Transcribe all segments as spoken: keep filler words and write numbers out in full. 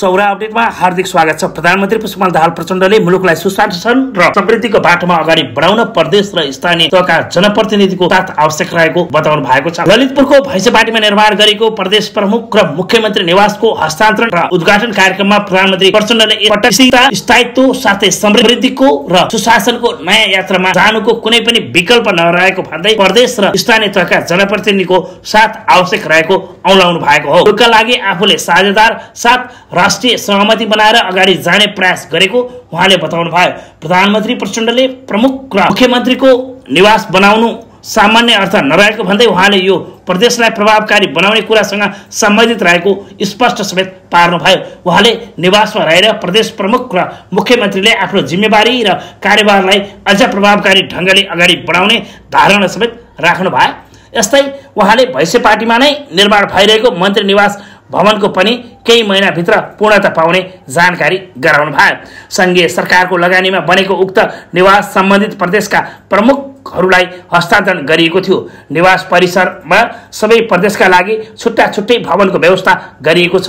सौरा अपडेटमा हार्दिक स्वागत छ। प्रधानमन्त्री पुष्पमान दाहाल प्रचण्डले मुलुकलाई सुशासन र समृद्धिको बाटोमा अगाडि बढाउन प्रदेश र स्थानीय तहका जनप्रतिनिधिको साथ आवश्यक रहेको बताउनु भएको छ। ललितपुरको भैँसेपाटीमा निर्माण गरेको प्रदेश प्रमुख र मुख्यमन्त्री निवासको हस्तान्तरण र उद्घाटन कार्यक्रममा प्रधानमन्त्री प्रचण्डले एकपटकता स्थायित्व साथै समृद्धिको र सुशासनको नयाँ यात्रामा जानुको कुनै पनि विकल्प नरहेको भन्दै प्रदेश र स्थानीय तहका जनप्रतिनिधिको साथ आवश्यक रहेको औलाउनु भएको हो। यसका लागि आफूले साझेदार साथ राष्ट्रिय सहमति बनाएर अगाडि जाने प्रयास गरेको उहाँले बताउनुभयो। प्रधानमन्त्री प्रचण्डले प्रमुख र मुख्यमन्त्रीको निवास बनाउनु सामान्य अर्थ नरहेको भन्दै उहाँले यो प्रदेशलाई प्रभावकारी बनाउने कुरासँग सम्बन्धित रहेको स्पष्ट समेत पार्नुभयो। उहाँले निवासमा रहेर प्रदेश प्रमुख र मुख्यमन्त्रीले आफ्नो जिम्मेवारी र कार्यभारलाई अझ प्रभावकारी ढङ्गले अगाडि बढाउने धारणा समेत राख्नुभयो। यस्तै उहाँले भैँसेपाटीमा नै निर्माण भइरहेको मन्त्री निवास भवनको पनि केही महिनाभित्र पूर्णता पाउने जानकारी गराउनु भयो। संघीय सरकारको लगानीमा बनेको उक्त निवास सम्बन्धित प्रदेशका प्रमुखहरूलाई हस्तान्तरण गरिएको थियो। निवास परिसरमा सबै प्रदेशका लागि छुट्टा छुट्टै भवनको व्यवस्था गरिएको छ।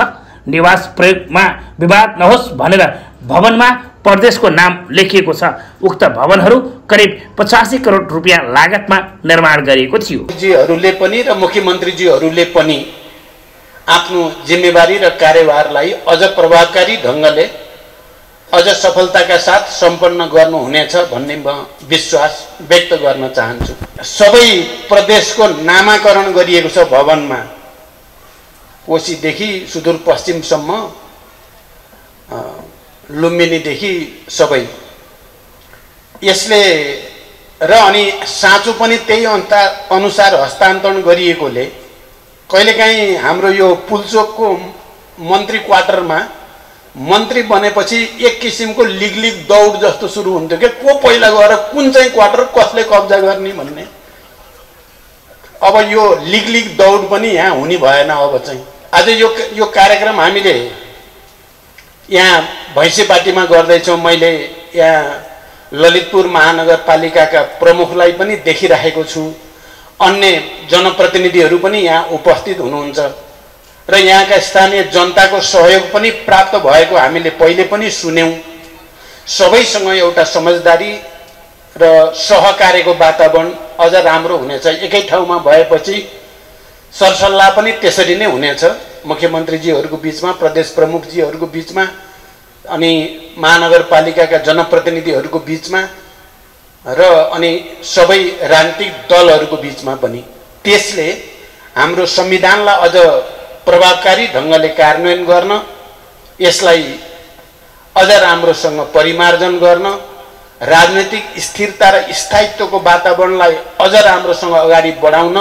निवास प्रयोगमा विवाद नहोस् भनेर भवनमा प्रदेशको नाम लेखिएको छ। उक्त भवनहरू करिब पचासी करोड रुपियाँ लागतमा निर्माण गरिएको थियो। जीहरूले पनि र मुख्यमन्त्रीजीहरूले पनि आफ्नो जिम्मेवारी र कार्यभारलाई अझ प्रभावकारी ढङ्गले अझ सफलताका साथ सम्पन्न गर्नुहुनेछ भन्ने म विश्वास व्यक्त गर्न चाहन्छु। सबै प्रदेशको नामाकरण गरिएको छ। भवनमा कोशीदेखि सुदूरपश्चिमसम्म, लुम्बिनीदेखि सबै यसले र अनि साँचो पनि त्यही अन्त अनुसार हस्तान्तरण गरिएकोले कहिलेकाहीँ हाम्रो यो पुल्चोकको मन्त्री क्वार्टरमा मन्त्री बनेपछि एक किसिमको लिग लिग दौड जस्तो सुरु हुन्थ्यो कि को पहिला गएर कुन चाहिँ क्वार्टर कसले कब्जा गर्ने भन्ने। अब यो लिग लिग दौड पनि यहाँ हुने भएन। अब चाहिँ आज यो यो कार्यक्रम हामीले यहाँ भैँसेपाटीमा गर्दैछौँ। मैले यहाँ ललितपुर महानगरपालिकाका प्रमुखलाई पनि देखिराखेको छु। अन्य जनप्रतिनिधिहरू पनि यहाँ उपस्थित हुनुहुन्छ र यहाँका स्थानीय जनताको सहयोग पनि प्राप्त भएको हामीले पहिले पनि सुन्यौं। सबैसँग एउटा समझदारी र सहकार्यको वातावरण अझ राम्रो हुनेछ। एकै ठाउँमा भएपछि सरसल्लाह पनि त्यसरी नै हुनेछ। मुख्यमन्त्रीजीहरूको बीचमा, प्रदेश प्रमुखजीहरूको बीचमा अनि महानगरपालिकाका जनप्रतिनिधिहरूको बीचमा र अनि सबै राजनीतिक दलहरूको बीचमा पनि। त्यसले हाम्रो संविधानलाई अझ प्रभावकारी ढङ्गले कार्यान्वयन गर्न, यसलाई अझ राम्रोसँग परिमार्जन गर्न, राजनीतिक स्थिरता र स्थायित्वको वातावरणलाई अझ राम्रोसँग अगाडि बढाउन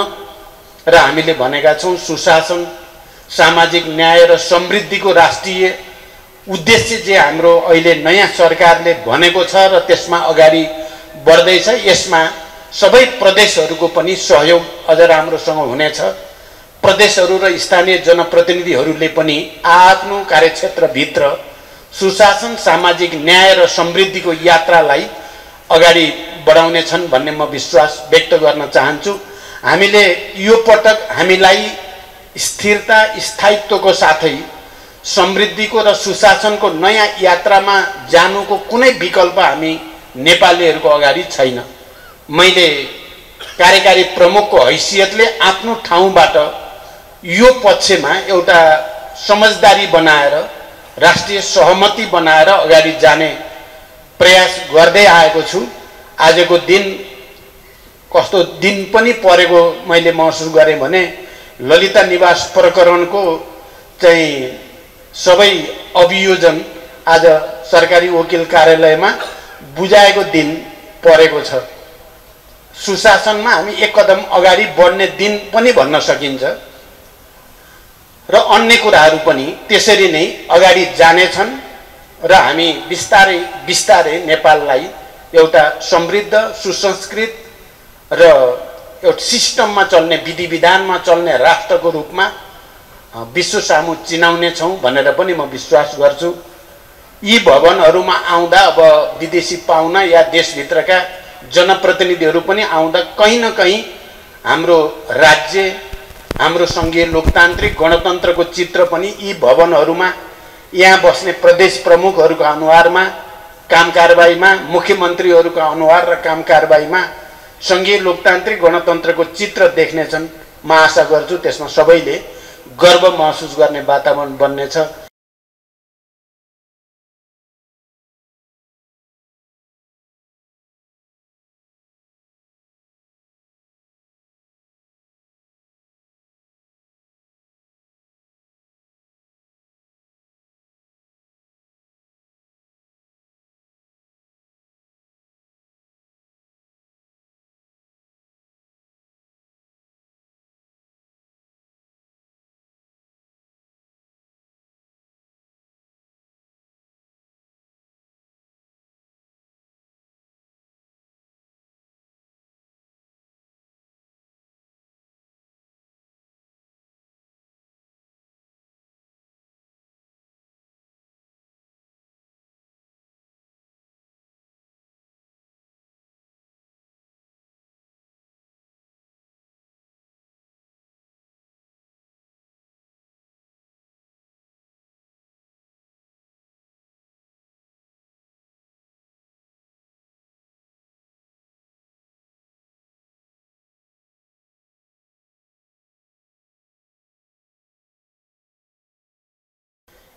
र हामीले भनेका छौँ सुशासन, सामाजिक न्याय र समृद्धिको राष्ट्रिय उद्देश्य जे हाम्रो अहिले नयाँ सरकारले भनेको छ र त्यसमा अगाडि बढ्दैछ, यसमा सबै प्रदेशहरूको पनि सहयोग अझ राम्रोसँग हुनेछ। प्रदेशहरू र स्थानीय जनप्रतिनिधिहरूले पनि आफ्नो कार्यक्षेत्रभित्र सुशासन, सामाजिक न्याय र समृद्धिको यात्रालाई अगाडि बढाउनेछन् भन्ने म विश्वास व्यक्त गर्न चाहन्छु। हामीले यो पटक हामीलाई स्थिरता, स्थायित्वको साथै समृद्धिको र सुशासनको नयाँ यात्रामा जानुको कुनै विकल्प हामी नेपालीहरूको अगाडि छैन। मैले कार्यकारी प्रमुखको हैसियतले आफ्नो ठाउँबाट यो पक्षमा एउटा समझदारी बनाएर, राष्ट्रिय सहमति बनाएर अगाडि जाने प्रयास गर्दै आएको छु। आजको दिन कस्तो दिन पनि परेको मैले महसुस गरेँ भने ललिता निवास प्रकरणको चाहिँ सबै अभियोजन आज सरकारी वकिल कार्यालयमा बुझाएको दिन परेको छ। सुशासनमा हामी एक कदम अगाडि बढ्ने दिन पनि भन्न सकिन्छ र अन्य कुराहरू पनि त्यसरी नै अगाडि जानेछन् र हामी बिस्तारै बिस्तारै नेपाललाई एउटा समृद्ध, सुसंस्कृत र एउटा सिस्टममा चल्ने, विधि विधानमा चल्ने राष्ट्रको रूपमा विश्व सामु चिनाउने छौँ भनेर पनि म विश्वास गर्छु। यी भवनहरूमा आउँदा अब विदेशी पाहुना या देशभित्रका जनप्रतिनिधिहरू पनि आउँदा कहीँ न कहीँ हाम्रो राज्य, हाम्रो संघीय लोकतान्त्रिक गणतन्त्रको चित्र पनि यी भवनहरूमा यहाँ बस्ने प्रदेश प्रमुखहरूको अनुहारमा काम कारबाहीमा, मुख्यमन्त्रीहरूको अनुहार र काम कारबाहीमा संघीय लोकतान्त्रिक गणतन्त्रको चित्र देख्नेछन्। म आशा गर्छु त्यसमा सबैले गर्व महसुस गर्ने वातावरण बन्नेछ।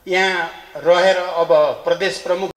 यहाँ रहेर अब प्रदेश प्रमुख